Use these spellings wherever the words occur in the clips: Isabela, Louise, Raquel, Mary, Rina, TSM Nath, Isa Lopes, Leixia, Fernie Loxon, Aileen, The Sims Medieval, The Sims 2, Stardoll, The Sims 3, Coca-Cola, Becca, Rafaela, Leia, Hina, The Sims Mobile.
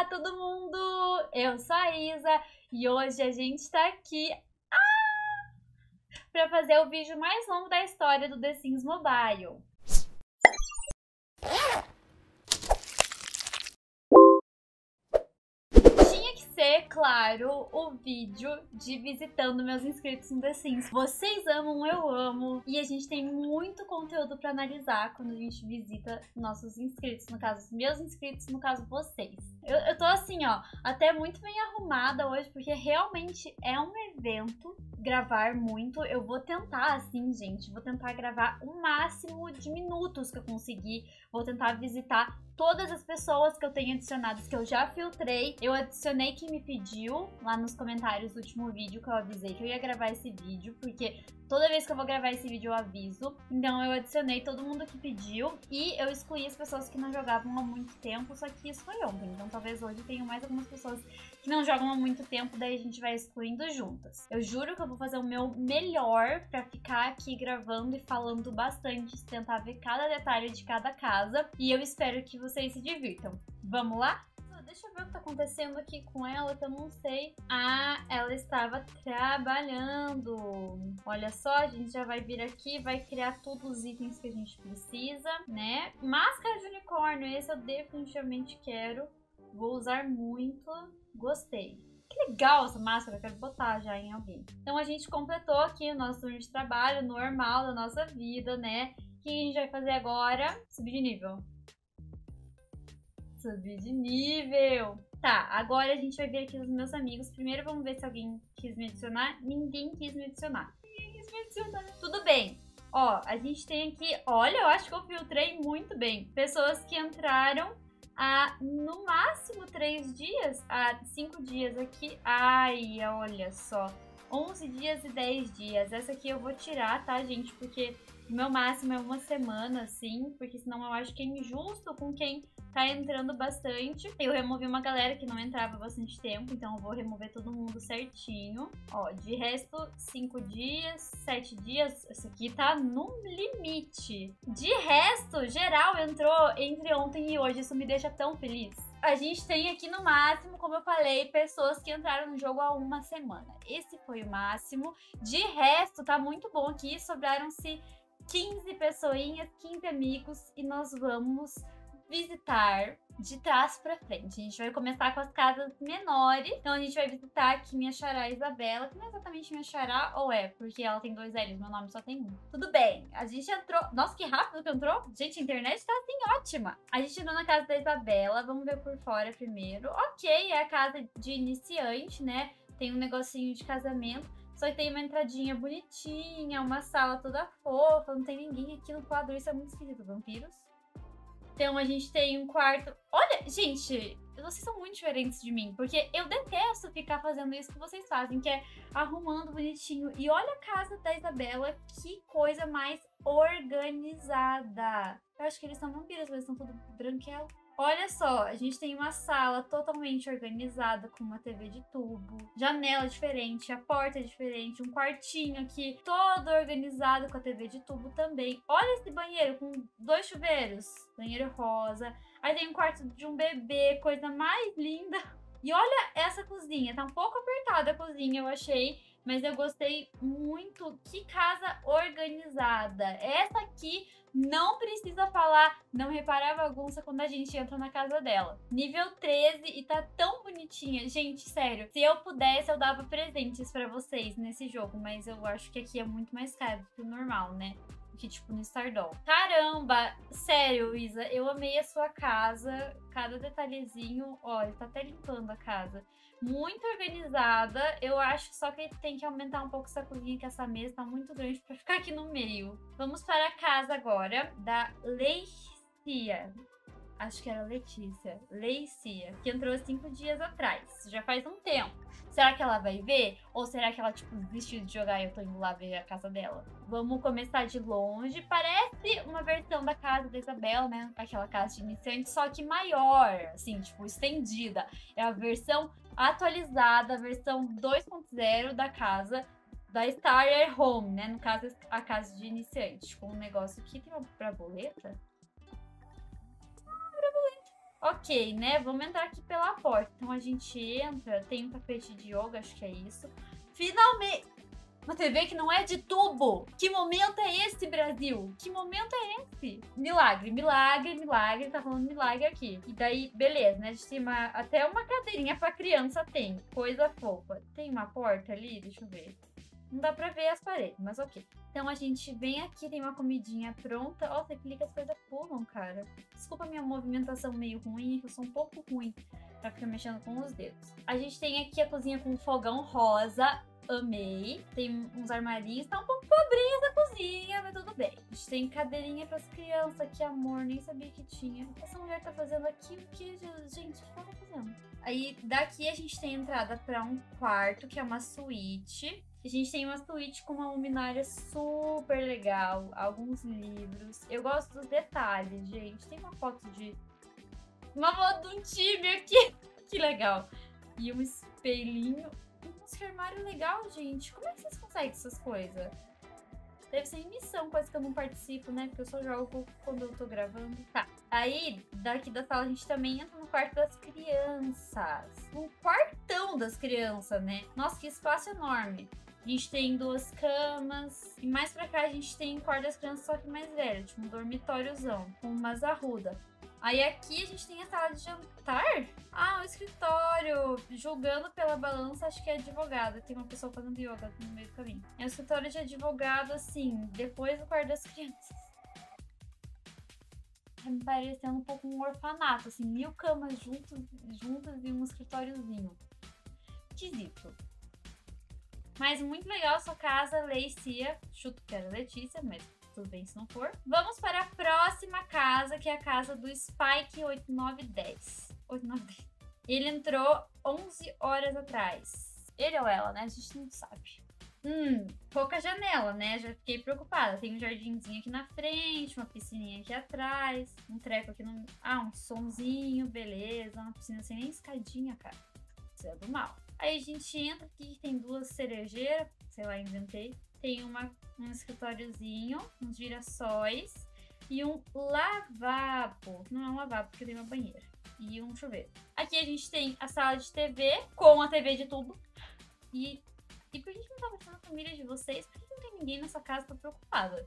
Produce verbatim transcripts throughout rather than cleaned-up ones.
Olá todo mundo, eu sou a Isa e hoje a gente tá aqui ah, para fazer o vídeo mais longo da história do The Sims Mobile. Tinha que ser, claro, o vídeo de visitando meus inscritos no The Sims. Vocês amam, eu amo e a gente tem muito conteúdo para analisar quando a gente visita nossos inscritos, no caso os meus inscritos, no caso vocês. Eu, eu tô assim, ó, até muito bem arrumada hoje, porque realmente é um evento gravar muito. Eu vou tentar, assim, gente, vou tentar gravar o máximo de minutos que eu conseguir. Vou tentar visitar todas as pessoas que eu tenho adicionadas, que eu já filtrei. Eu adicionei quem me pediu lá nos comentários do último vídeo, que eu avisei que eu ia gravar esse vídeo, porque toda vez que eu vou gravar esse vídeo eu aviso. Então eu adicionei todo mundo que pediu e eu excluí as pessoas que não jogavam há muito tempo, só que isso foi ontem, então tá. Talvez hoje tenha mais algumas pessoas que não jogam há muito tempo, daí a gente vai excluindo juntas. Eu juro que eu vou fazer o meu melhor pra ficar aqui gravando e falando bastante, tentar ver cada detalhe de cada casa. E eu espero que vocês se divirtam. Vamos lá? Deixa eu ver o que tá acontecendo aqui com ela, que eu não sei. Ah, ela estava trabalhando. Olha só, a gente já vai vir aqui, vai criar todos os itens que a gente precisa, né? Máscara de unicórnio, esse eu definitivamente quero. Vou usar muito. Gostei. Que legal essa máscara, eu quero botar já em alguém. Então a gente completou aqui o nosso turno de trabalho normal da nossa vida, né? O que a gente vai fazer agora? Subir de nível. Subir de nível. Tá, agora a gente vai ver aqui os meus amigos. Primeiro vamos ver se alguém quis me adicionar. Ninguém quis me adicionar. Ninguém quis me adicionar. Tudo bem. Ó, a gente tem aqui... Olha, eu acho que eu filtrei muito bem. Pessoas que entraram... Há, no máximo, três dias, há cinco dias aqui. Ai, olha só, onze dias e dez dias. Essa aqui eu vou tirar, tá, gente? Porque o meu máximo é uma semana, assim, porque senão eu acho que é injusto com quem tá entrando bastante. Eu removi uma galera que não entrava há bastante tempo, então eu vou remover todo mundo certinho. Ó, de resto, cinco dias, sete dias, isso aqui tá no limite. De resto, geral entrou entre ontem e hoje, isso me deixa tão feliz. A gente tem aqui no máximo, como eu falei, pessoas que entraram no jogo há uma semana. Esse foi o máximo. De resto, tá muito bom aqui, sobraram-se quinze pessoinhas, quinze amigos e nós vamos... visitar de trás pra frente. A gente vai começar com as casas menores. Então a gente vai visitar aqui minha xará Isabela, que não é exatamente minha xará, ou é? Porque ela tem dois L's, meu nome só tem um. Tudo bem, a gente entrou... Nossa, que rápido que entrou! Gente, a internet tá assim ótima! A gente entrou na casa da Isabela, vamos ver por fora primeiro. Ok, é a casa de iniciante, né? Tem um negocinho de casamento. Só que tem uma entradinha bonitinha, uma sala toda fofa, não tem ninguém aqui no quadro, isso é muito esquisito, vampiros. Então a gente tem um quarto... Olha, gente, vocês são muito diferentes de mim, porque eu detesto ficar fazendo isso que vocês fazem, que é arrumando bonitinho. E olha a casa da Isabela, que coisa mais organizada. Eu acho que eles são vampiros, mas eles são tudo branquelo. Olha só, a gente tem uma sala totalmente organizada, com uma T V de tubo, janela diferente, a porta é diferente, um quartinho aqui todo organizado com a T V de tubo também. Olha esse banheiro com dois chuveiros, banheiro rosa. Aí tem um quarto de um bebê, coisa mais linda. E olha essa cozinha, tá um pouco apertada a cozinha, eu achei, mas eu gostei muito. Que casa organizada! Essa aqui... Não precisa falar, não reparar a bagunça quando a gente entra na casa dela. Nível treze e tá tão bonitinha. Gente, sério, se eu pudesse eu dava presentes pra vocês nesse jogo, mas eu acho que aqui é muito mais caro do que o normal, né? Que tipo no Stardoll. Caramba! Sério, Isa, eu amei a sua casa. Cada detalhezinho, olha, tá até limpando a casa. Muito organizada. Eu acho só que tem que aumentar um pouco essa cozinha, que essa mesa tá muito grande pra ficar aqui no meio. Vamos para a casa agora da Leixia. Acho que era Letícia. Leixia, que entrou cinco dias atrás. Já faz um tempo. Será que ela vai ver? Ou será que ela, tipo, desistiu de jogar e eu tô indo lá ver a casa dela? Vamos começar de longe. Parece uma versão da casa da Isabela, né? Aquela casa de iniciante, só que maior, assim, tipo, estendida. É a versão atualizada, a versão dois ponto zero da casa da Starter Home, né? No caso, a casa de iniciante. Tipo, um negócio aqui. Tem uma borboleta? Ok, né? Vamos entrar aqui pela porta. Então a gente entra, tem um tapete de yoga, acho que é isso. Finalmente! Uma T V que não é de tubo! Que momento é esse, Brasil? Que momento é esse? Milagre, milagre, milagre. Tá falando milagre aqui. E daí, beleza, né? A gente tem uma, até uma cadeirinha pra criança tem. Coisa fofa. Tem uma porta ali? Deixa eu ver. Não dá pra ver as paredes, mas ok. Então a gente vem aqui, tem uma comidinha pronta. Ó, você clica, as coisas pulam, cara. Desculpa a minha movimentação meio ruim, eu sou um pouco ruim pra ficar mexendo com os dedos. A gente tem aqui a cozinha com fogão rosa. Amei. Tem uns armarinhos. Tá um pouco pobrinha essa cozinha, mas tudo bem. A gente tem cadeirinha pras crianças. Que amor, nem sabia que tinha. Essa mulher tá fazendo aqui o que, gente? O que ela tá fazendo? Aí daqui a gente tem entrada pra um quarto, que é uma suíte. A gente tem uma suíte com uma luminária super legal. Alguns livros. Eu gosto dos detalhes, gente. Tem uma foto de... Uma foto de um time aqui. Que legal. E um espelhinho. Nossa, que armário legal, gente. Como é que vocês conseguem essas coisas? Deve ser em missão, quase que eu não participo, né? Porque eu só jogo quando eu tô gravando. Tá, aí daqui da sala a gente também entra no quarto das crianças. Um quartão das crianças, né? Nossa, que espaço enorme. A gente tem duas camas. E mais pra cá a gente tem um quarto das crianças, só que mais velho. Tipo um dormitóriozão, com umas arrudas. Aí aqui a gente tem a sala de jantar. Ah, um escritório. Julgando pela balança, acho que é advogado. Tem uma pessoa fazendo yoga no meio do caminho. É um escritório de advogado, assim, depois do quarto das crianças. Tá me parecendo um pouco um orfanato, assim, mil camas juntos, juntas e um escritóriozinho. Esquisito. Mas muito legal a sua casa, Leixia. Chuto que era Letícia, mas... tudo bem se não for. Vamos para a próxima casa, que é a casa do Spike oito nove um zero. oito nove um zero. Ele entrou onze horas atrás. Ele ou ela, né? A gente não sabe. Hum, pouca janela, né? Já fiquei preocupada. Tem um jardinzinho aqui na frente, uma piscininha aqui atrás, um treco aqui no... Ah, um sonzinho, beleza. Uma piscina sem nem escadinha, cara. Isso é do mal. Aí a gente entra aqui, tem duas cerejeiras, sei lá, inventei. Tem uma, um escritóriozinho, uns girassóis e um lavabo. Não é um lavabo, porque tem uma banheira. E um chuveiro. Aqui a gente tem a sala de T V com a T V de tubo. E, e por que não tá passando a família de vocês? Por que não tem ninguém nessa casa? Tô preocupada.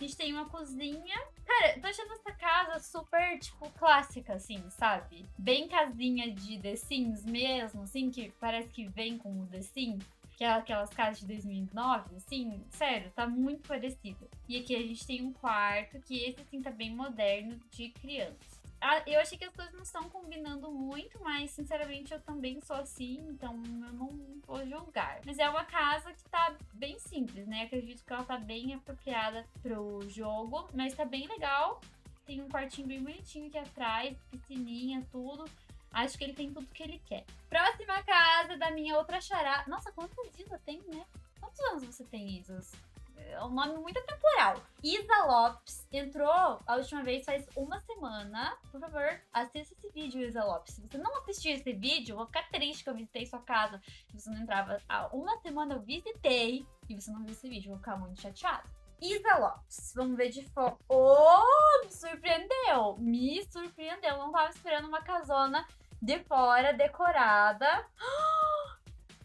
A gente tem uma cozinha. Cara, eu tô achando essa casa super, tipo, clássica, assim, sabe? Bem casinha de The Sims mesmo, assim, que parece que vem com o The Sims. Que é aquelas casas de dois mil e nove, assim, sério, tá muito parecido. E aqui a gente tem um quarto, que esse assim tá bem moderno, de criança. Ah, eu achei que as coisas não estão combinando muito, mas sinceramente eu também sou assim, então eu não vou julgar. Mas é uma casa que tá bem simples, né? Acredito que ela tá bem apropriada pro jogo, mas tá bem legal. Tem um quartinho bem bonitinho aqui atrás, piscininha, tudo. Acho que ele tem tudo que ele quer. Próxima casa da minha outra xará. Nossa, quantas Isa tem, né? Quantos anos você tem, Isa? É um nome muito atemporal. Isa Lopes entrou a última vez faz uma semana. Por favor, assista esse vídeo, Isa Lopes. Se você não assistiu esse vídeo, eu vou ficar triste que eu visitei sua casa. Se você não entrava há uma semana, eu visitei. E você não viu esse vídeo, eu vou ficar muito chateada. Isa Lopes, vamos ver de foto. Oh, me surpreendeu. Me surpreendeu, eu não tava esperando uma casona de fora, decorada.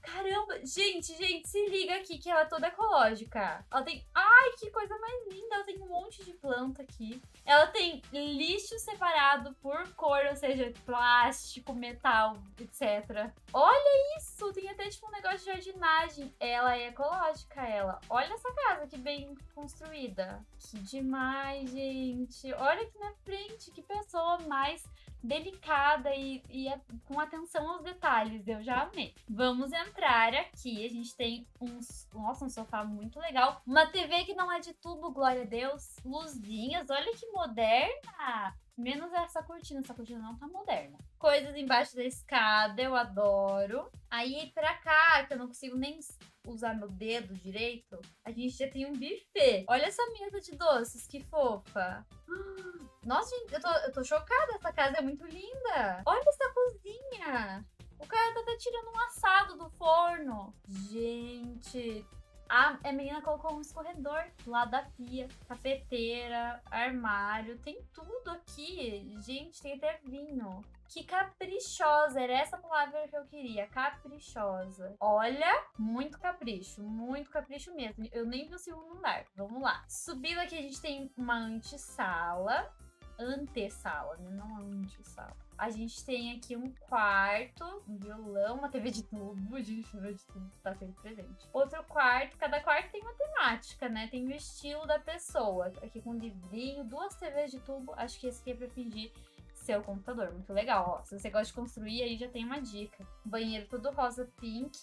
Caramba! Gente, gente, se liga aqui que ela é toda ecológica. Ela tem... Ai, que coisa mais linda! Ela tem um monte de planta aqui. Ela tem lixo separado por cor, ou seja, plástico, metal, etcétera. Olha isso! Tem até tipo um negócio de jardinagem. Ela é ecológica, ela. Olha essa casa, que bem construída. Que demais, gente! Olha aqui na frente, que pessoa mais... delicada e, e com atenção aos detalhes, eu já amei. Vamos entrar aqui, a gente tem um, nossa, um sofá muito legal, uma T V que não é de tubo, glória a Deus, luzinhas, olha que moderna, menos essa cortina, essa cortina não tá moderna. Coisas embaixo da escada, eu adoro. Aí pra cá, que eu não consigo nem usar meu dedo direito, a gente já tem um buffet. Olha essa mesa de doces, que fofa. Nossa, gente, eu tô, eu tô chocada, essa casa é muito linda. Olha essa cozinha. O cara tá até tirando um assado do forno. Gente, A, a menina colocou um escorredor lá da pia, cafeteira, armário, tem tudo aqui. Gente, tem até vinho. Que caprichosa, era essa palavra que eu queria, caprichosa. Olha, muito capricho, muito capricho mesmo. Eu nem vi o segundo andar, vamos lá. Subindo aqui a gente tem uma antessala, antessala, né? Não antessala. A gente tem aqui um quarto, um violão, uma T V de tubo, gente, T V de tubo tá sempre presente. Outro quarto, cada quarto tem uma temática, né? Tem o estilo da pessoa. Aqui com um livrinho, duas T Vs de tubo, acho que esse aqui é pra fingir seu computador, muito legal, ó. Se você gosta de construir, aí já tem uma dica. Banheiro todo rosa pink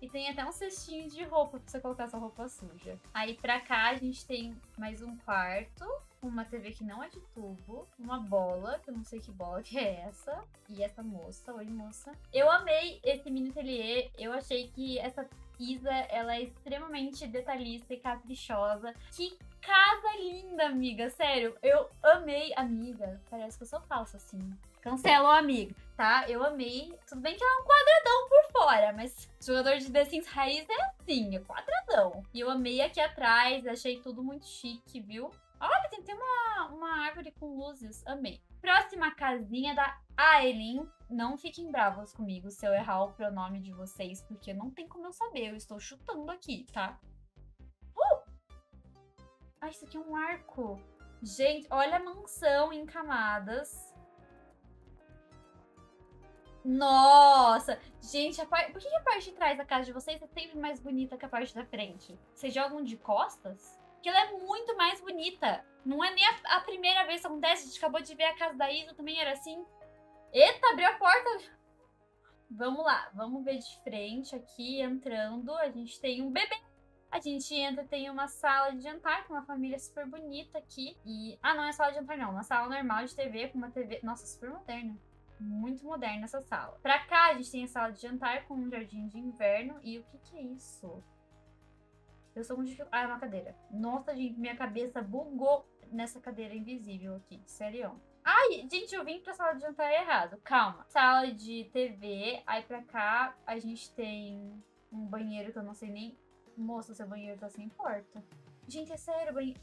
e tem até um cestinho de roupa pra você colocar sua roupa suja. Aí pra cá a gente tem mais um quarto, uma T V que não é de tubo, uma bola, que eu não sei que bola que é essa, e essa moça, oi moça. Eu amei esse mini ateliê, eu achei que essa Isa, ela é extremamente detalhista e caprichosa. Que casa linda, amiga, sério, eu amei, amiga, parece que eu sou falsa assim. Cancela o amigo, tá? Eu amei. Tudo bem que ela é um quadradão por fora, mas jogador de The Sims raiz é assim, é quadradão. E eu amei aqui atrás, achei tudo muito chique, viu? Olha, tem, tem uma, uma árvore com luzes, amei. Próxima casinha da Aileen. Não fiquem bravos comigo se eu errar o pronome de vocês, porque não tem como eu saber, eu estou chutando aqui, tá? Uh! Ah, isso aqui é um arco. Gente, olha a mansão em camadas. Nossa! Gente, a par... por que a parte de trás da casa de vocês é sempre mais bonita que a parte da frente? Vocês jogam de costas? Porque ela é muito mais bonita. Não é nem a, a primeira vez que acontece. A gente acabou de ver a casa da Isa, também era assim. Eita, abriu a porta. Vamos lá, vamos ver de frente aqui, entrando. A gente tem um bebê. A gente entra, tem uma sala de jantar com uma família super bonita aqui. E... ah, não é sala de jantar não. Uma sala normal de T V com uma T V... nossa, super moderna. Muito moderna essa sala. Pra cá a gente tem a sala de jantar com um jardim de inverno. E o que que é isso? Eu sou com dificuldade... ah, é uma cadeira. Nossa, gente, minha cabeça bugou nessa cadeira invisível aqui. Sério. Ai, gente, eu vim pra sala de jantar errado. Calma. Sala de T V. Aí pra cá a gente tem um banheiro que eu não sei nem... moça, seu banheiro tá sem porta. Gente, é sério, banheiro...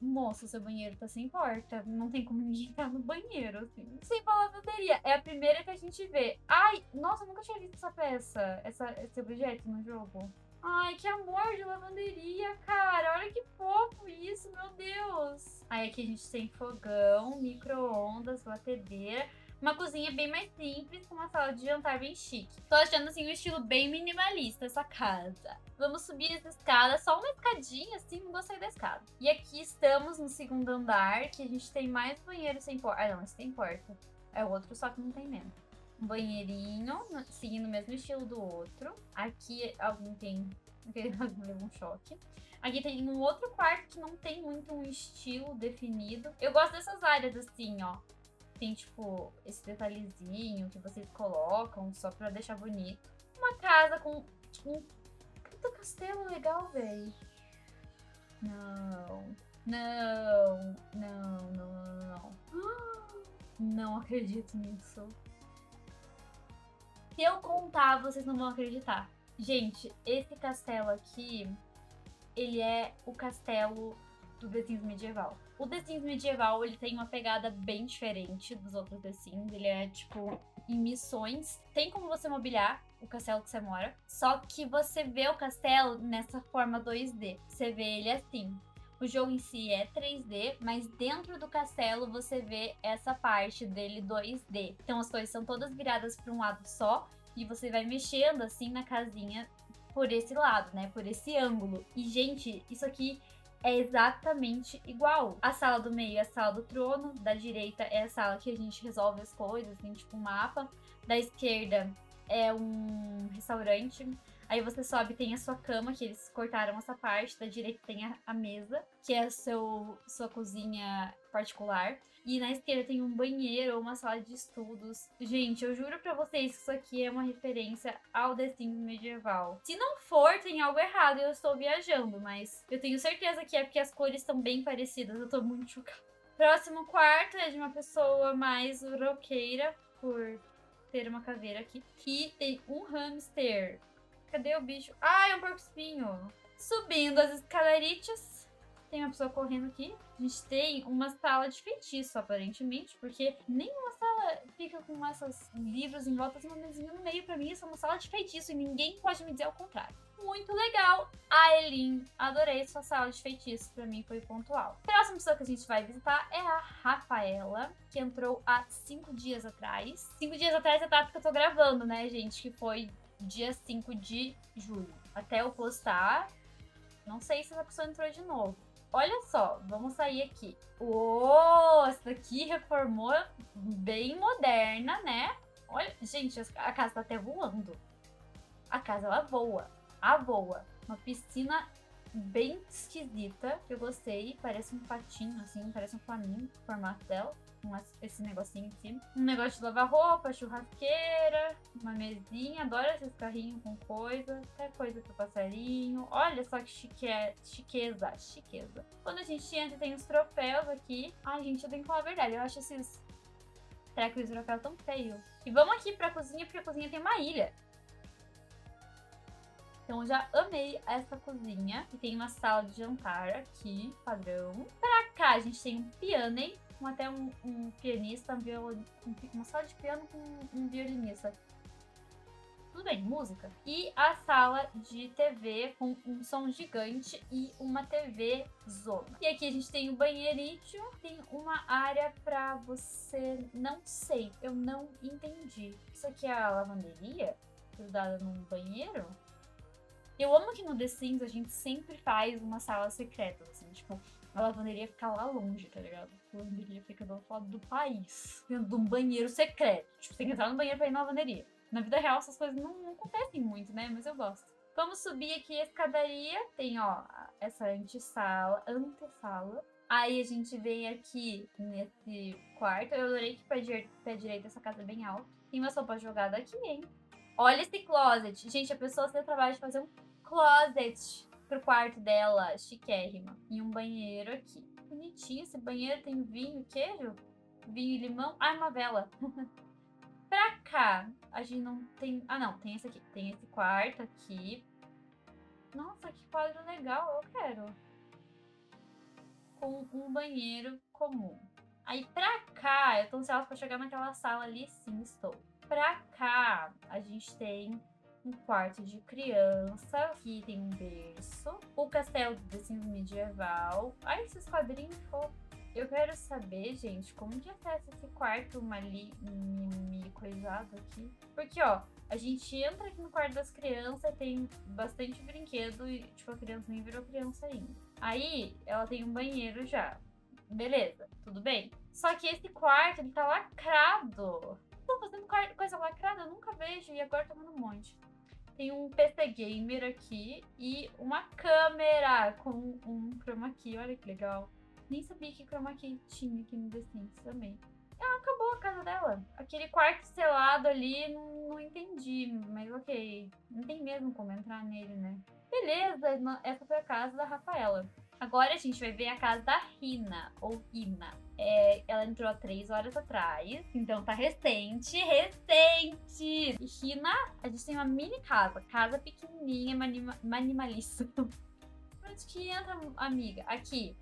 moça, seu banheiro tá sem porta. Não tem como ninguém entrar no banheiro, assim. Sem palavraria. É a primeira que a gente vê. Ai, nossa, eu nunca tinha visto essa peça. Essa, esse objeto no jogo. Ai, que amor de lavanderia, cara. Olha que fofo isso, meu Deus. Aí aqui a gente tem fogão, micro-ondas, batedeira. Uma cozinha bem mais simples, com uma sala de jantar bem chique. Tô achando, assim, um estilo bem minimalista essa casa. Vamos subir essa escada, só uma escadinha, assim, não gostei da escada. E aqui estamos no segundo andar, que a gente tem mais banheiro sem porta. Ah, não, esse tem porta. É o outro, só que não tem mesmo. Um banheirinho, seguindo o mesmo estilo do outro. Aqui alguém tem... levou um choque. Aqui tem um outro quarto que não tem muito um estilo definido. Eu gosto dessas áreas, assim, ó. Tem, tipo, esse detalhezinho que vocês colocam só pra deixar bonito. Uma casa com um puta castelo legal, velho. Não. Não. Não, não, não, não. Não acredito nisso. Se eu contar, vocês não vão acreditar. Gente, esse castelo aqui, ele é o castelo do The Sims Medieval. O The Sims Medieval, ele tem uma pegada bem diferente dos outros The Sims. Ele é, tipo, em missões. Tem como você mobiliar o castelo que você mora, só que você vê o castelo nessa forma dois D. Você vê ele assim. O jogo em si é três D, mas dentro do castelo você vê essa parte dele dois D. Então as coisas são todas viradas para um lado só e você vai mexendo, assim, na casinha por esse lado, né? Por esse ângulo. E, gente, isso aqui... é exatamente igual. A sala do meio é a sala do trono, da direita é a sala que a gente resolve as coisas, assim, tipo um mapa. Da esquerda é um restaurante. Aí você sobe, tem a sua cama, que eles cortaram essa parte. Da direita tem a, a mesa, que é a seu, sua cozinha particular. E na esquerda tem um banheiro ou uma sala de estudos. Gente, eu juro pra vocês que isso aqui é uma referência ao The Sims Medieval. Se não for, tem algo errado, eu estou viajando, mas eu tenho certeza que é porque as cores estão bem parecidas. Eu tô muito chocada. Próximo quarto é de uma pessoa mais roqueira, por ter uma caveira aqui. E tem um hamster. Cadê o bicho? Ah, é um porco-espinho. Subindo as escadaritas. Tem uma pessoa correndo aqui. A gente tem uma sala de feitiço, aparentemente. Porque nenhuma sala fica com esses livros em volta. Tem uma mesinha no meio. Pra mim, isso é uma sala de feitiço. E ninguém pode me dizer ao contrário. Muito legal. Aileen, adorei sua sala de feitiço. Pra mim, foi pontual. A próxima pessoa que a gente vai visitar é a Rafaela. Que entrou há cinco dias atrás. Cinco dias atrás é a data que eu tô gravando, né, gente? Que foi... dia cinco de julho. Até eu postar. Não sei se essa pessoa entrou de novo. Olha só, vamos sair aqui. Uou, essa daqui reformou bem moderna, né? Olha, gente, a casa tá até voando. A casa, ela voa. A voa. Uma piscina bem esquisita, que eu gostei. Parece um patinho, assim, parece um flamingo, o formato dela. Com esse negocinho em cima. Um negócio de lavar roupa, churrasqueira, uma mesinha. Adoro esses carrinhos com coisa. Até coisa pro passarinho. Olha só que chique... chiqueza, chiqueza. Quando a gente entra, tem os troféus aqui. Ai, gente, eu tenho que falar a verdade. Eu acho esses trecos de troféu tão feio. E vamos aqui pra cozinha, porque a cozinha tem uma ilha. Então eu já amei essa cozinha. E tem uma sala de jantar aqui, padrão. Pra cá, a gente tem um piano, hein? Com até um, um pianista, um viol... uma sala de piano com um violinista. Tudo bem, música. E a sala de T V com um som gigante e uma T V zona. E aqui a gente tem o banheirinho. Tem uma área pra você... Não sei, eu não entendi. Isso aqui é a lavanderia? Grudada num banheiro? Eu amo que no The Sims a gente sempre faz uma sala secreta, assim, tipo... A lavanderia fica lá longe, tá ligado? A lavanderia fica do outro lado do país. Dentro de um banheiro secreto. Tipo, tem que entrar no banheiro pra ir na lavanderia. Na vida real, essas coisas não, não acontecem muito, né? Mas eu gosto. Vamos subir aqui a escadaria. Tem, ó, essa antessala. Antessala. Aí a gente vem aqui nesse quarto. Eu adorei que o pé direito dessa casa é bem alto. Tem uma sopa jogada aqui, hein? Olha esse closet. Gente, a pessoa tem o trabalho de fazer um closet pro quarto dela, chiquérrima. E um banheiro aqui. Bonitinho esse banheiro, tem vinho, queijo, vinho e limão. Ah, uma vela. Pra cá, a gente não tem... Ah, não, tem esse aqui. Tem esse quarto aqui. Nossa, que quadro legal, eu quero. Com um banheiro comum. Aí pra cá, eu tô ansiosa pra chegar naquela sala ali. Sim, estou. Pra cá, a gente tem... um quarto de criança. Aqui tem um berço. O castelo do The Sims Medieval. Ai, esses quadrinhos fofos. Eu quero saber, gente, como que acessa esse quarto mali... mimi coisado aqui. Porque, ó, a gente entra aqui no quarto das crianças, tem bastante brinquedo e, tipo, a criança nem virou criança ainda. Aí, ela tem um banheiro já. Beleza, tudo bem. Só que esse quarto, ele tá lacrado. Estão fazendo coisa lacrada, eu nunca vejo. E agora tomando um monte. Tem um P C Gamer aqui e uma câmera com um chroma key, olha que legal. Nem sabia que chroma key tinha aqui no The Sims também. Ela acabou a casa dela. Aquele quarto selado ali, não, não entendi, mas ok. Não tem mesmo como entrar nele, né? Beleza, essa foi a casa da Rafaela. Agora a gente vai ver a casa da Rina, ou Hina. É, ela entrou há três horas atrás, então tá recente, recente! E Rina, a gente tem uma mini casa, casa pequenininha, manima, manimalista. Onde que entra, amiga? Aqui.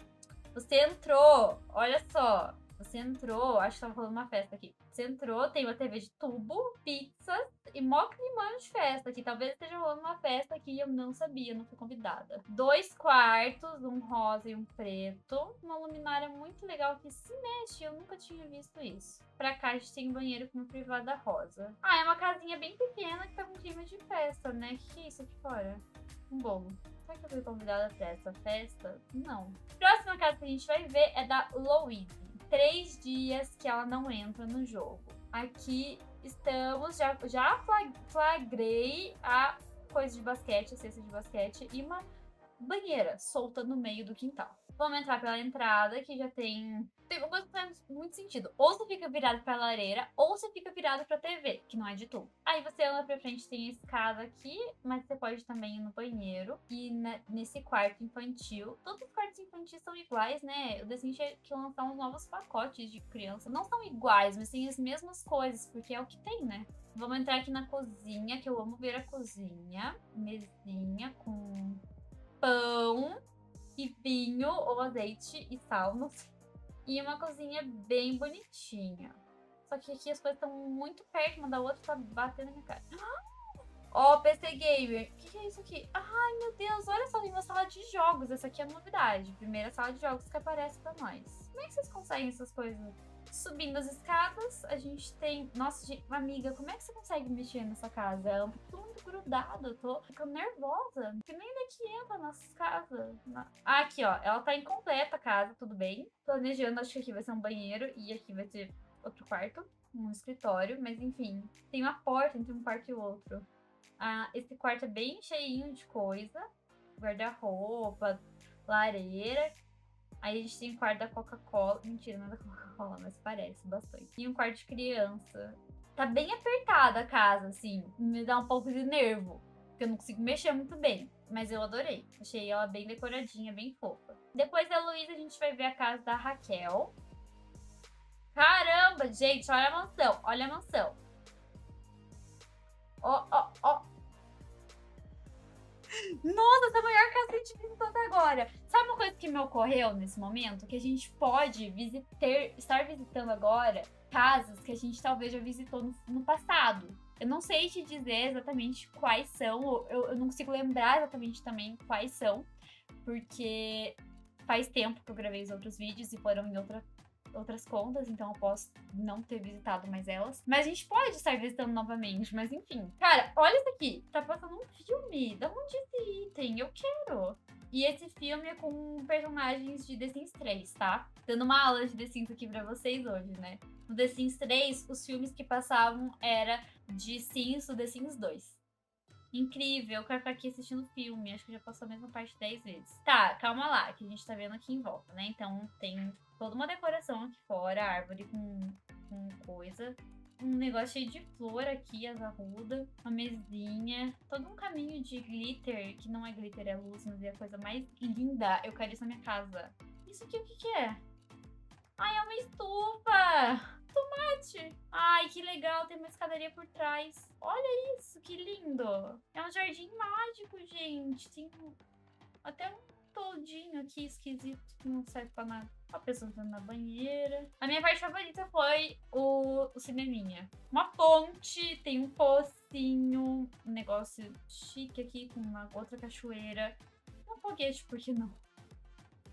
Você entrou, olha só. Você entrou, acho que tava rolando uma festa aqui. Você entrou, tem uma T V de tubo, pizzas e mó climão de festa aqui. Talvez esteja rolando uma festa aqui e eu não sabia, não fui convidada. Dois quartos, um rosa e um preto. Uma luminária muito legal que se mexe, eu nunca tinha visto isso. Pra cá a gente tem um banheiro com uma privada rosa. Ah, é uma casinha bem pequena que tá com clima de festa, né? O que, que é isso aqui fora? Um bolo. Será que eu fui convidada pra essa festa? Não. Próxima casa que a gente vai ver é da Louise. Três dias que ela não entra no jogo. Aqui estamos, já, já flagrei a coisa de basquete, a cesta de basquete e uma banheira solta no meio do quintal. Vamos entrar pela entrada, que já tem... Tem uma coisa que não faz muito sentido. Ou você fica virado pra lareira, ou você fica virado pra T V, que não é de tudo. Aí você anda pra frente, tem a escada aqui, mas você pode também ir no banheiro. E na, nesse quarto infantil... Todos os quartos infantis são iguais, né? O The Sims tinha que lançar uns novos pacotes de criança. Não são iguais, mas tem as mesmas coisas, porque é o que tem, né? Vamos entrar aqui na cozinha, que eu amo ver a cozinha. Mesinha com pão... E vinho, ou azeite e sal, não sei. E uma cozinha bem bonitinha. Só que aqui as coisas estão muito perto uma da outra, tá batendo na minha cara. Ó, oh, P C Gamer. O que, que é isso aqui? Ai, meu Deus, olha só, tem uma sala de jogos. Essa aqui é a novidade. Primeira sala de jogos que aparece pra nós. Como é que vocês conseguem essas coisas? Subindo as escadas, a gente tem... Nossa, gente... amiga, como é que você consegue mexer nessa casa? É tudo muito grudado, eu tô ficando nervosa. Que nem daqui entra nossas casas. Na... Ah, aqui, ó. Ela tá incompleta a casa, tudo bem. Planejando, acho que aqui vai ser um banheiro e aqui vai ser outro quarto. Um escritório, mas enfim. Tem uma porta entre um quarto e outro. Ah, esse quarto é bem cheinho de coisa. Guarda-roupa, lareira... Aí a gente tem um quarto da Coca-Cola. Mentira, não é da Coca-Cola, mas parece bastante. E um quarto de criança. Tá bem apertada a casa, assim. Me dá um pouco de nervo, porque eu não consigo mexer muito bem. Mas eu adorei. Achei ela bem decoradinha, bem fofa. Depois da Louise, a gente vai ver a casa da Raquel. Caramba, gente, olha a mansão. Olha a mansão. Ó, ó, ó. Nossa, essa é a maior casa que a gente visitou até agora. Sabe uma coisa que me ocorreu nesse momento? Que a gente pode visitar, estar visitando agora casas que a gente talvez já visitou no, no passado. Eu não sei te dizer exatamente quais são, eu, eu não consigo lembrar exatamente também quais são, porque faz tempo que eu gravei os outros vídeos e foram em outra, outras contas, então eu posso não ter visitado mais elas. Mas a gente pode estar visitando novamente, mas enfim. Cara, olha isso aqui, tá passando um filme, da onde esse item? Eu quero! E esse filme é com personagens de The Sims três, tá? Dando uma aula de The Sims aqui pra vocês hoje, né? No The Sims três, os filmes que passavam era de Sims do The Sims dois. Incrível, eu quero ficar aqui assistindo filme, acho que já passou a mesma parte dez vezes. Tá, calma lá, que a gente tá vendo aqui em volta, né? Então tem toda uma decoração aqui fora, árvore com, com coisa. Um negócio cheio de flor aqui, as arrudas, uma mesinha, todo um caminho de glitter, que não é glitter, é luz, mas é a coisa mais linda. Eu quero isso na minha casa. Isso aqui o que que é? Ai, é uma estufa! Tomate! Ai, que legal, tem uma escadaria por trás. Olha isso, que lindo! É um jardim mágico, gente. Tem até um toldinho aqui, esquisito, que não serve pra nada. Ó, a pessoa entrando na banheira. A minha parte favorita foi o, o cineminha. Uma ponte, tem um pocinho, um negócio chique aqui com uma outra cachoeira. Um foguete, por que não?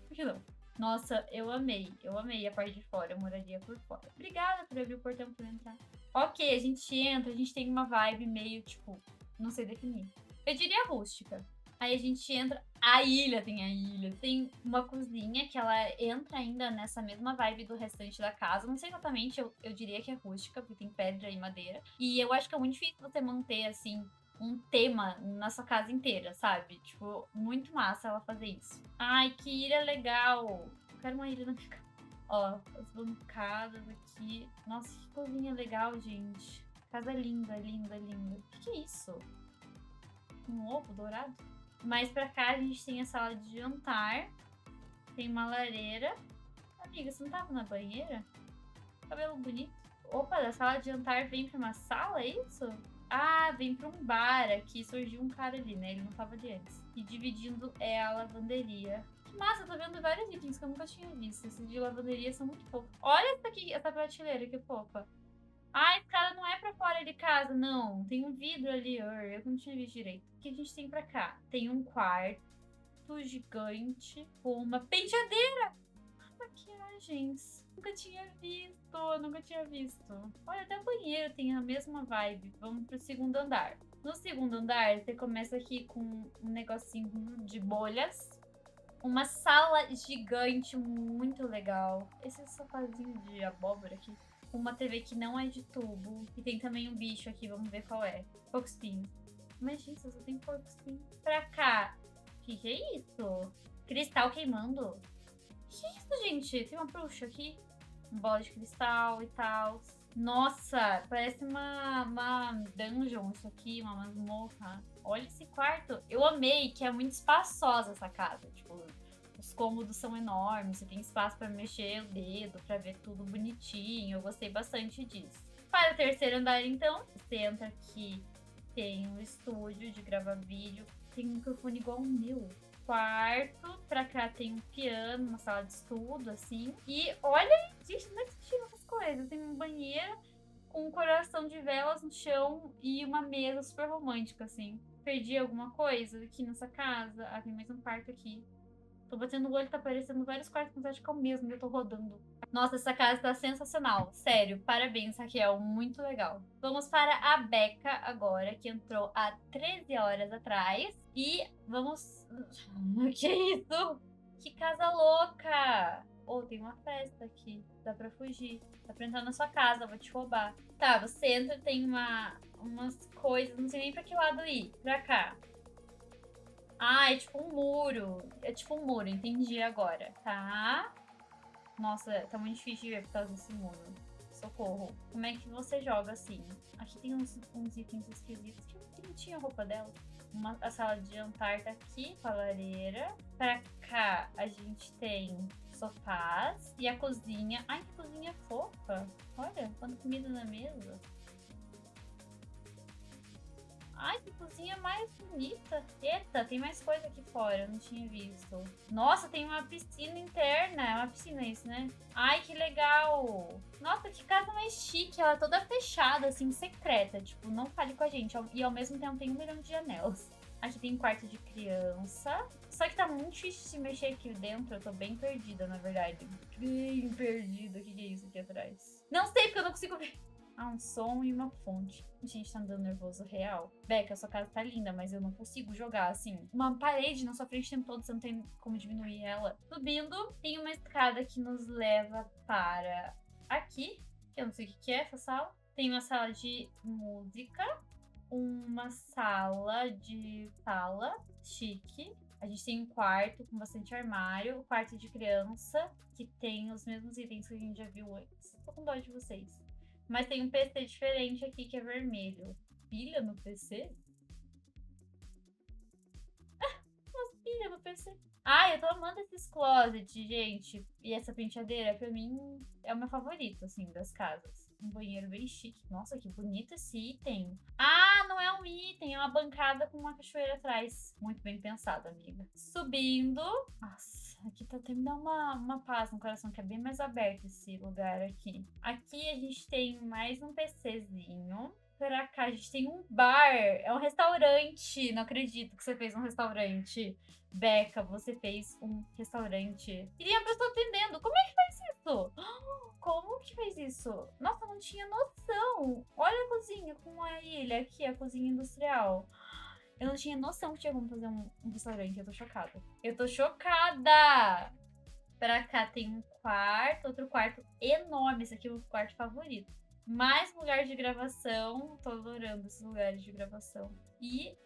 Por que não? Nossa, eu amei. Eu amei a parte de fora, eu moraria por fora. Obrigada por abrir o portão pra eu entrar. Ok, a gente entra, a gente tem uma vibe meio, tipo, não sei definir. Eu diria rústica. Aí a gente entra... A ilha tem a ilha. Tem uma cozinha que ela entra ainda nessa mesma vibe do restante da casa. Não sei exatamente, eu, eu diria que é rústica, porque tem pedra e madeira. E eu acho que é muito difícil você manter, assim, um tema na sua casa inteira, sabe? Tipo, muito massa ela fazer isso. Ai, que ilha legal! Eu quero uma ilha na minha casa. Ó, as bancadas aqui. Nossa, que cozinha legal, gente. Casa linda, linda, linda. O que que é isso? Um ovo dourado? Mais pra cá a gente tem a sala de jantar. Tem uma lareira. Amiga, você não tava na banheira? Cabelo bonito. Opa, da sala de jantar vem pra uma sala, é isso? Ah, vem pra um bar aqui. Surgiu um cara ali, né? Ele não tava ali antes. E dividindo é a lavanderia. Que massa, eu tô vendo vários itens que eu nunca tinha visto. Esses de lavanderia são muito fofos. Olha essa aqui, essa prateleira, que fofa. Ah, esse cara não é pra fora de casa, não. Tem um vidro ali, eu não tinha visto direito. O que a gente tem pra cá? Tem um quarto gigante com uma penteadeira. Maquiagens. Nunca tinha visto, nunca tinha visto. Olha, até o banheiro tem a mesma vibe. Vamos pro segundo andar. No segundo andar, você começa aqui com um negocinho de bolhas. Uma sala gigante, muito legal. Esse sofazinho de abóbora aqui. Uma T V que não é de tubo. E tem também um bicho aqui, vamos ver qual é. Foxpin. Mas, gente, só tem Foxpin. Pra cá. O que que é isso? Cristal queimando. Que isso, gente? Tem uma bruxa aqui, um bola de cristal e tal. Nossa, parece uma, uma dungeon isso aqui, uma masmorra. Olha esse quarto. Eu amei que é muito espaçosa essa casa. Tipo, os cômodos são enormes, você tem espaço pra mexer o dedo, pra ver tudo bonitinho. Eu gostei bastante disso. Para o terceiro andar, então, você entra aqui, tem um estúdio de gravar vídeo, tem um microfone igual ao meu. Quarto, pra cá tem um piano, uma sala de estudo, assim. E olha, gente, não é que tinha essas coisas. Tem um banheiro com um coração de velas no chão e uma mesa super romântica, assim. Perdi alguma coisa aqui nessa casa? Ah, tem mais um quarto aqui. Tô batendo o olho, tá aparecendo vários quartos, mas acho que é o mesmo que eu tô rodando. Nossa, essa casa tá sensacional. Sério, parabéns, Raquel. Muito legal. Vamos para a Becca agora, que entrou há treze horas atrás. E vamos... Que isso? Que casa louca! Oh, tem uma festa aqui. Dá pra fugir. Dá pra entrar na sua casa, vou te roubar. Tá, você entra, tem uma... umas coisas... Não sei nem pra que lado ir. Pra cá. Ah, é tipo um muro. É tipo um muro, entendi agora. Tá? Nossa, tá muito difícil de ver por causa desse muro. Socorro. Como é que você joga assim? Aqui tem uns, uns itens esquisitos. Que bonitinha a roupa dela. Uma, a sala de jantar tá aqui, com a lareira. Pra cá a gente tem sofás e a cozinha. Ai, que cozinha fofa. Olha, quanta comida na mesa. Ai, que cozinha mais bonita. Eita, tem mais coisa aqui fora, eu não tinha visto. Nossa, tem uma piscina interna. É uma piscina isso, né? Ai, que legal. Nossa, que casa mais chique. Ela é toda fechada, assim, secreta. Tipo, não fale com a gente. E ao mesmo tempo tem um milhão de janelas. Aqui tem um quarto de criança. Só que tá muito difícil se mexer aqui dentro. Eu tô bem perdida, na verdade. Bem perdida. O que é isso aqui atrás? Não sei, porque eu não consigo ver. Ah, um som e uma fonte. A gente tá me dando nervoso real. Becca, sua casa tá linda, mas eu não consigo jogar, assim. Uma parede na sua frente tem todo, você não tem como diminuir ela. Subindo, tem uma escada que nos leva para aqui. Que eu não sei o que é essa sala. Tem uma sala de música. Uma sala de sala. Chique. A gente tem um quarto com bastante armário. O um quarto de criança, que tem os mesmos itens que a gente já viu antes. Tô com dó de vocês. Mas tem um P C diferente aqui, que é vermelho. Pilha no P C? Ah, umas pilhas no P C. Ai, eu tô amando esses closets, gente. E essa penteadeira, pra mim, é o meu favorito, assim, das casas. Um banheiro bem chique. Nossa, que bonito esse item. Ah, não é um item, é uma bancada com uma cachoeira atrás. Muito bem pensado, amiga. Subindo. Nossa. Aqui tá até me dá uma, uma paz no coração, que é bem mais aberto esse lugar aqui. Aqui a gente tem mais um PCzinho. Pra cá a gente tem um bar. É um restaurante. Não acredito que você fez um restaurante. Becca, você fez um restaurante. E a pessoa atendendo. Como é que faz isso? Como que fez isso? Nossa, não tinha noção. Olha a cozinha com a ilha aqui, a cozinha industrial. Eu não tinha noção que tinha como fazer um, um restaurante. Eu tô chocada. Eu tô chocada! Pra cá tem um quarto. Outro quarto enorme. Esse aqui é o meu quarto favorito. Mais lugar de gravação. Tô adorando esses lugares de gravação. E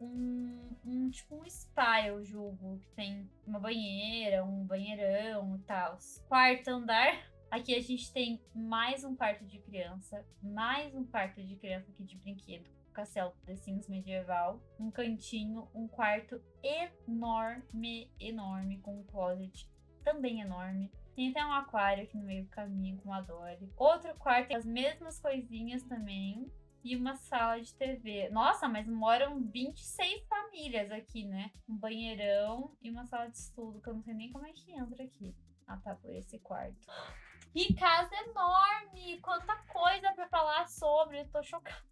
um, um tipo um spa, eu julgo. Que tem uma banheira, um banheirão e tal. Quarto andar. Aqui a gente tem mais um quarto de criança. Mais um quarto de criança aqui de brinquedo. Castelo The Sims Medieval. Um cantinho, um quarto enorme, enorme. Com um closet também enorme. Tem até um aquário aqui no meio do caminho com uma Dory. Outro quarto, as mesmas coisinhas também. E uma sala de T V. Nossa, mas moram vinte e seis famílias aqui, né? Um banheirão e uma sala de estudo, que eu não sei nem como é que entra aqui. Ah, tá, por esse quarto. Que casa enorme! Quanta coisa pra falar sobre, eu tô chocada.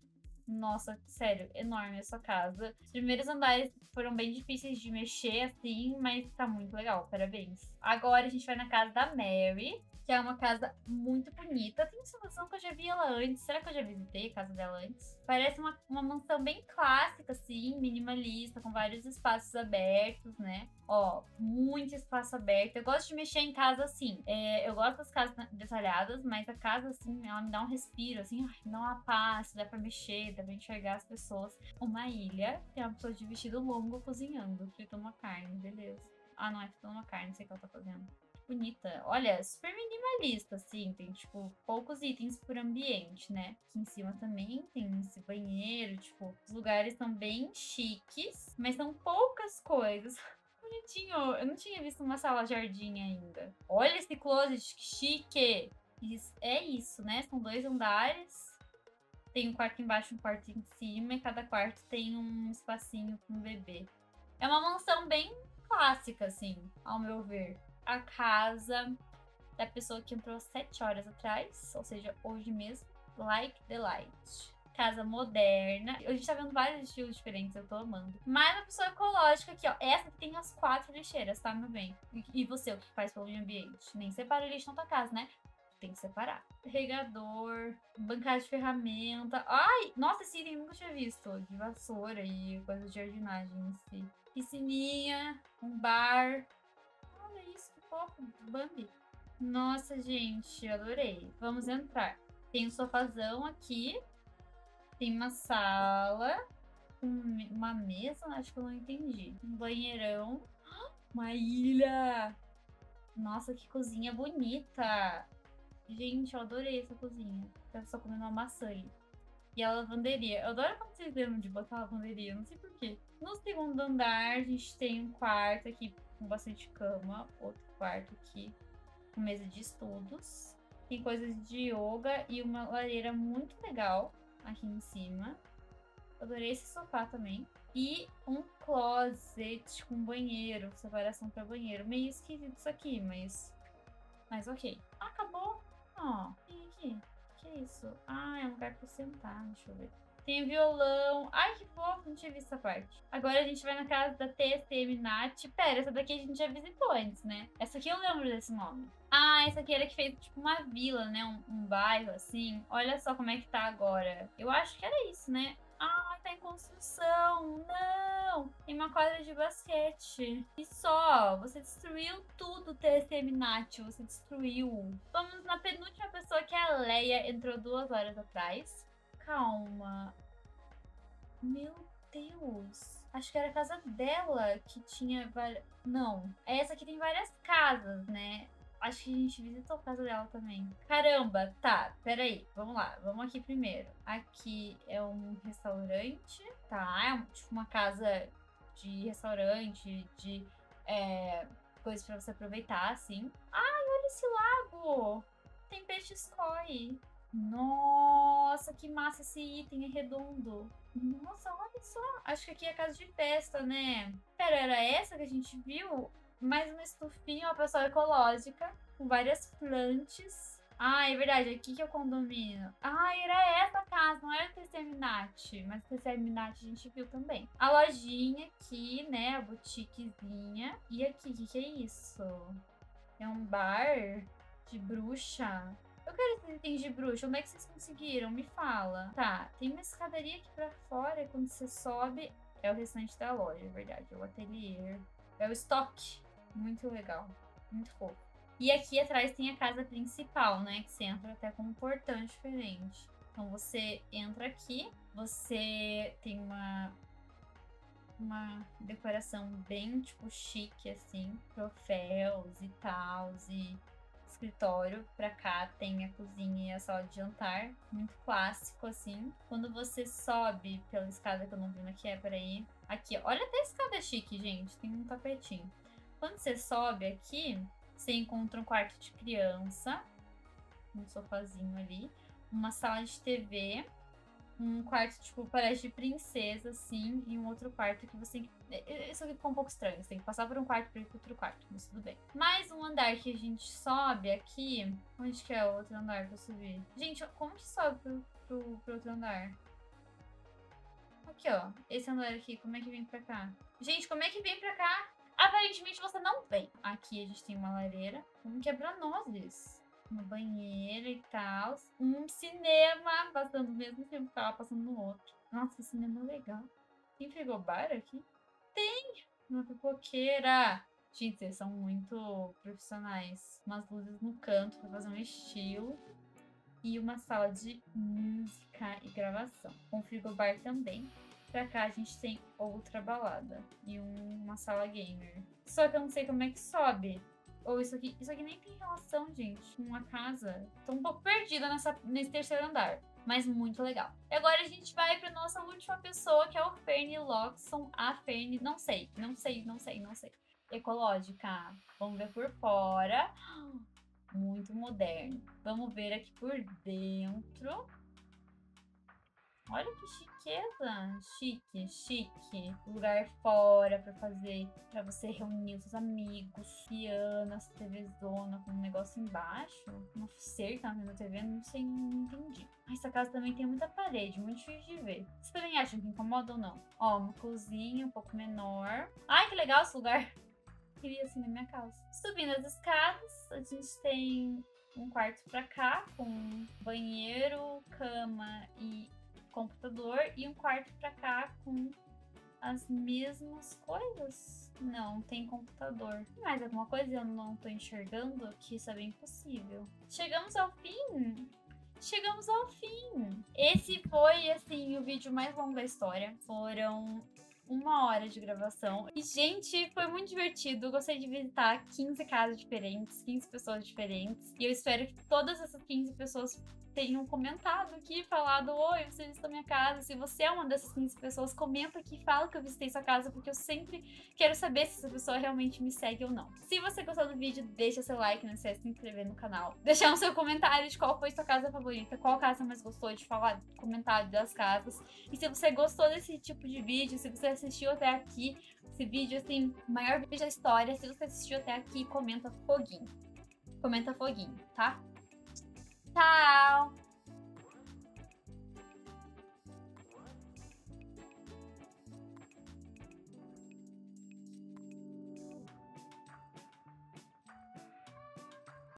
Nossa, sério, enorme essa casa. Os primeiros andares foram bem difíceis de mexer, assim, mas tá muito legal, parabéns. Agora a gente vai na casa da Mary, que é uma casa muito bonita. Eu tenho a sensação que eu já vi ela antes. Será que eu já visitei a casa dela antes? Parece uma, uma mansão bem clássica, assim, minimalista, com vários espaços abertos, né? Ó, muito espaço aberto. Eu gosto de mexer em casa assim. É, eu gosto das casas detalhadas, mas a casa, assim, ela me dá um respiro, assim, ai, dá uma paz, dá pra mexer, dá pra enxergar as pessoas. Uma ilha, tem uma pessoa de vestido longo cozinhando, fritando uma carne, beleza. Ah, não, é fritando uma carne, não sei o que ela tá fazendo. bonita. Olha, super minimalista, assim. Tem, tipo, poucos itens por ambiente, né? Aqui em cima também tem esse banheiro, tipo... Os lugares são bem chiques, mas são poucas coisas. Bonitinho. Eu não tinha visto uma sala jardim ainda. Olha esse closet, que chique! É isso, né? São dois andares. Tem um quarto embaixo e um quarto em cima. E cada quarto tem um espacinho para um bebê. É uma mansão bem clássica, assim, ao meu ver. A casa da pessoa que entrou sete horas atrás, ou seja, hoje mesmo. Like the light. Casa moderna. A gente tá vendo vários estilos diferentes, eu tô amando. Mas a pessoa ecológica aqui, ó. Essa que tem as quatro lixeiras, tá, meu bem? E você, o que faz pelo meio ambiente? Nem separa o lixo na tua casa, né? Tem que separar. Regador, bancada de ferramenta. Ai, nossa, esse item eu nunca tinha visto. De vassoura e coisa de jardinagem em si. Piscininha, um bar. Olha isso, que fofo. Bambi. Nossa, gente, adorei. Vamos entrar. Tem um sofazão aqui. Tem uma sala. Uma mesa, acho que eu não entendi. Um banheirão. Uma ilha. Nossa, que cozinha bonita. Gente, eu adorei essa cozinha. Tava só comendo uma maçã ali. E a lavanderia. Eu adoro quando vocês lembram de botar a lavanderia, não sei porquê. No segundo andar, a gente tem um quarto aqui com bastante cama. Outro quarto aqui com mesa de estudos. Tem coisas de yoga e uma lareira muito legal aqui em cima. Adorei esse sofá também. E um closet com banheiro, separação para banheiro. Meio esquisito isso aqui, mas... Mas ok. Acabou. Ó, tem aqui. Que é isso? Ah, é um lugar pra sentar. Deixa eu ver. Tem violão. Ai, que fofo. Não tinha visto essa parte. Agora a gente vai na casa da T S M Nath. Pera, essa daqui a gente já visitou antes, né? Essa aqui eu lembro desse nome. Ah, essa aqui era que fez tipo uma vila, né? Um, um bairro, assim. Olha só como é que tá agora. Eu acho que era isso, né? Ah, tá em construção. Não! Tem uma quadra de basquete. E só, você destruiu tudo, T S M Nath. Você destruiu. Vamos na penúltima pessoa, que é a Leia. Entrou duas horas atrás. Calma. Meu Deus. Acho que era a casa dela que tinha várias... Não. Essa aqui tem várias casas, né? Acho que a gente visitou a casa dela também. Caramba, tá, peraí. Vamos lá, vamos aqui primeiro. Aqui é um restaurante, tá? É um, tipo uma casa de restaurante, de é, coisas pra você aproveitar, assim. Ai, olha esse lago! Tem peixe koi. Nossa, que massa esse item, é redondo. Nossa, olha só. Acho que aqui é a casa de festa, né? Pera, era essa que a gente viu? Mais uma estufinha, uma pessoa ecológica, com várias plantas. Ah, é verdade, aqui que é o condomínio. Ah, era essa casa, não era o T S M Nath, mas o T S M Nath a gente viu também. A lojinha aqui, né, a boutiquezinha. E aqui, o que, que é isso? É um bar de bruxa? Eu quero esses itens de bruxa, onde é que vocês conseguiram? Me fala. Tá, tem uma escadaria aqui pra fora, e quando você sobe, é o restante da loja, é verdade, é o ateliê. É o estoque. Muito legal, muito fofo. E aqui atrás tem a casa principal, né? Que você entra até com um portão diferente. Então você entra aqui, você tem uma, uma decoração bem, tipo, chique, assim. Troféus e tal, e escritório. Pra cá tem a cozinha e a sala de jantar. Muito clássico, assim. Quando você sobe pela escada, que eu não vi na que é, peraí. Aqui, olha até a escada chique, gente. Tem um tapetinho. Quando você sobe aqui, você encontra um quarto de criança, um sofazinho ali, uma sala de T V, um quarto, tipo, parece de princesa, assim, e um outro quarto que você... Isso aqui ficou um pouco estranho, você tem que passar por um quarto para ir para outro quarto, mas tudo bem. Mais um andar que a gente sobe aqui... Onde que é o outro andar que eu subi? Gente, como que sobe pro, pro, pro outro andar? Aqui, ó, esse andar aqui, como é que vem pra cá? Gente, como é que vem pra cá? Aparentemente você não vem. Aqui a gente tem uma lareira, um quebra-nozes, uma banheira e tal, um cinema passando no mesmo tempo que tava passando no outro. Nossa, que cinema legal. Tem frigobar aqui? Tem! Uma pipoqueira. Gente, eles são muito profissionais. Umas luzes no canto pra fazer um estilo. E uma sala de música e gravação. Um frigobar também. Pra cá a gente tem outra balada e um, uma sala gamer. Só que eu não sei como é que sobe. Ou isso aqui. Isso aqui nem tem relação, gente, com a casa. Tô um pouco perdida nessa, nesse terceiro andar. Mas muito legal. E agora a gente vai pra nossa última pessoa, que é o Fernie Loxon. A Fernie, não sei, não sei, não sei, não sei. Ecológica. Vamos ver por fora. Muito moderno. Vamos ver aqui por dentro. Olha que chiqueza. Chique, chique. Lugar fora pra fazer, pra você reunir os seus amigos. Piano, essa TVzona com um negócio embaixo. Não sei que tá vendo a T V, não sei, não entendi. Essa casa também tem muita parede, muito difícil de ver. Vocês também acham que incomoda ou não? Ó, uma cozinha um pouco menor. Ai, que legal esse lugar. Queria assim na minha casa. Subindo as escadas, a gente tem um quarto pra cá, com banheiro, cama e computador, e um quarto pra cá com as mesmas coisas. Não, tem computador. Mais alguma coisa eu não tô enxergando, que isso é bem possível. Chegamos ao fim! Chegamos ao fim! Esse foi, assim, o vídeo mais longo da história. Foram uma hora de gravação. E, gente, foi muito divertido. Gostei de visitar quinze casas diferentes, quinze pessoas diferentes. E eu espero que todas essas quinze pessoas tenham comentado aqui, falado: oi, você visitou minha casa. Se você é uma dessas quinze pessoas, comenta aqui, fala que eu visitei sua casa, porque eu sempre quero saber se essa pessoa realmente me segue ou não. Se você gostou do vídeo, deixa seu like, não esquece de se inscrever no canal. Deixar um seu comentário de qual foi sua casa favorita, qual casa mais gostou de falar, comentário das casas. E se você gostou desse tipo de vídeo, se você assistiu até aqui, esse vídeo, assim, o maior vídeo da história, se você assistiu até aqui, comenta foguinho. Comenta foguinho, tá? Tchau!